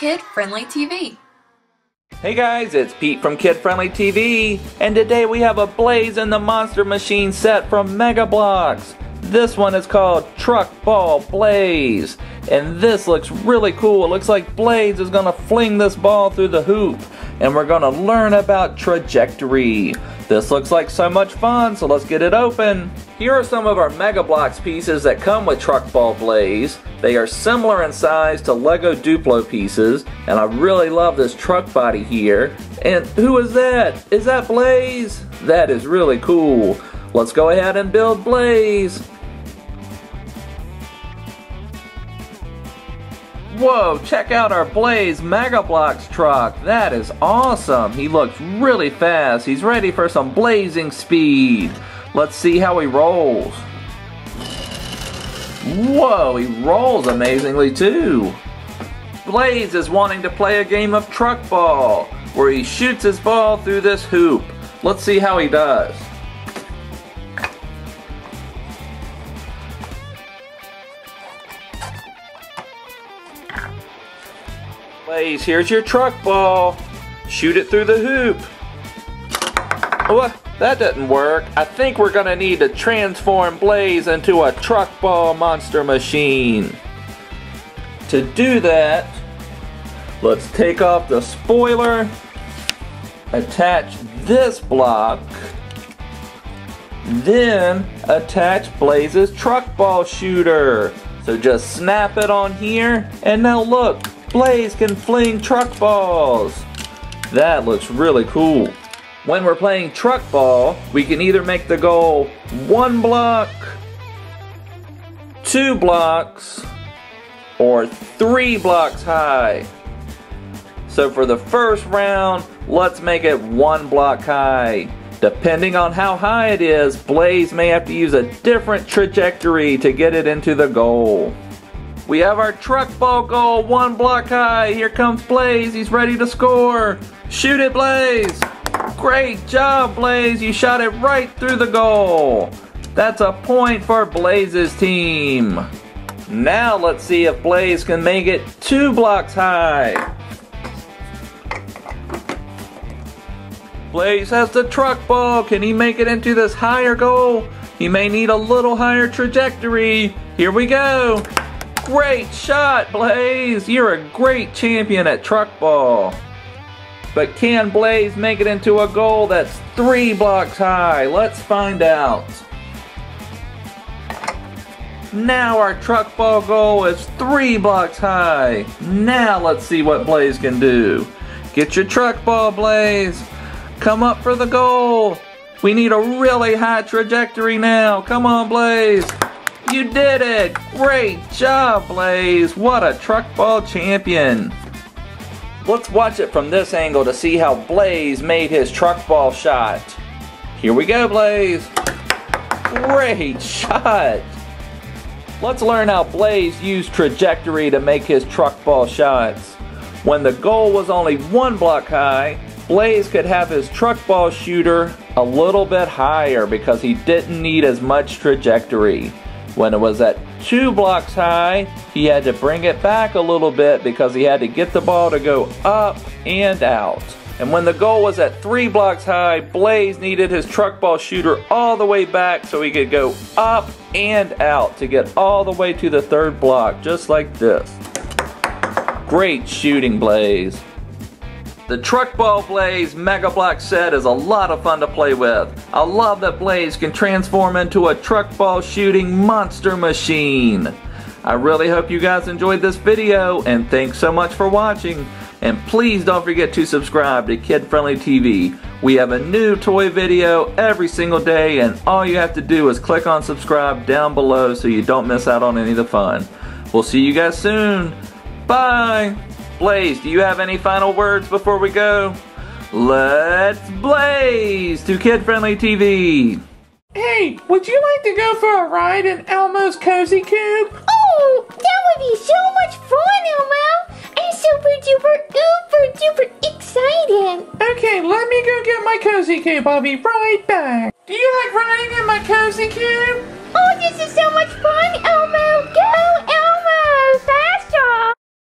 Kid Friendly TV. Hey guys, it's Pete from Kid Friendly TV, and today we have a Blaze and the Monster Machine set from Mega Bloks. This one is called Truck Ball Blaze, and this looks really cool. It looks like Blaze is gonna fling this ball through the hoop, and we're gonna learn about trajectory. This looks like so much fun, so let's get it open. Here are some of our Mega Bloks pieces that come with Truck Ball Blaze. They are similar in size to Lego Duplo pieces, and I really love this truck body here. And who is that? Is that Blaze? That is really cool. Let's go ahead and build Blaze. Whoa, check out our Blaze Mega Bloks truck. That is awesome. He looks really fast. He's ready for some blazing speed. Let's see how he rolls. Whoa, he rolls amazingly too. Blaze is wanting to play a game of truck ball where he shoots his ball through this hoop. Let's see how he does. Blaze, here's your truck ball. Shoot it through the hoop. Oh, that doesn't work. I think we're gonna need to transform Blaze into a truck ball monster machine. To do that, let's take off the spoiler, attach this block, then attach Blaze's truck ball shooter. So just snap it on here, and now look. Blaze can fling truck balls. That looks really cool. When we're playing truck ball, we can either make the goal one block, two blocks, or three blocks high. So for the first round, let's make it one block high. Depending on how high it is, Blaze may have to use a different trajectory to get it into the goal. We have our truck ball goal one block high. Here comes Blaze. He's ready to score. Shoot it, Blaze. Great job, Blaze. You shot it right through the goal. That's a point for Blaze's team. Now let's see if Blaze can make it two blocks high. Blaze has the truck ball. Can he make it into this higher goal? He may need a little higher trajectory. Here we go. Great shot, Blaze! You're a great champion at truck ball. But can Blaze make it into a goal that's three blocks high? Let's find out. Now our truck ball goal is three blocks high. Now let's see what Blaze can do. Get your truck ball, Blaze. Come up for the goal. We need a really high trajectory now. Come on, Blaze. You did it! Great job, Blaze! What a truck ball champion! Let's watch it from this angle to see how Blaze made his truck ball shot. Here we go, Blaze! Great shot! Let's learn how Blaze used trajectory to make his truck ball shots. When the goal was only one block high, Blaze could have his truck ball shooter a little bit higher because he didn't need as much trajectory. When it was at two blocks high, he had to bring it back a little bit because he had to get the ball to go up and out. And when the goal was at three blocks high, Blaze needed his truck ball shooter all the way back so he could go up and out to get all the way to the third block, just like this. Great shooting, Blaze. The Truck Ball Blaze Mega Bloks set is a lot of fun to play with. I love that Blaze can transform into a truck ball shooting monster machine. I really hope you guys enjoyed this video, and thanks so much for watching. And please don't forget to subscribe to Kid Friendly TV. We have a new toy video every single day, and all you have to do is click on subscribe down below so you don't miss out on any of the fun. We'll see you guys soon. Bye! Blaze, do you have any final words before we go? Let's blaze to Kid Friendly TV. Hey, would you like to go for a ride in Elmo's cozy cube? Oh, that would be so much fun, Elmo. I'm super duper uber duper excited. Okay, let me go get my cozy cube. I'll be right back. Do you like riding in my cozy cube? Oh, this is so much fun, Elmo. Go!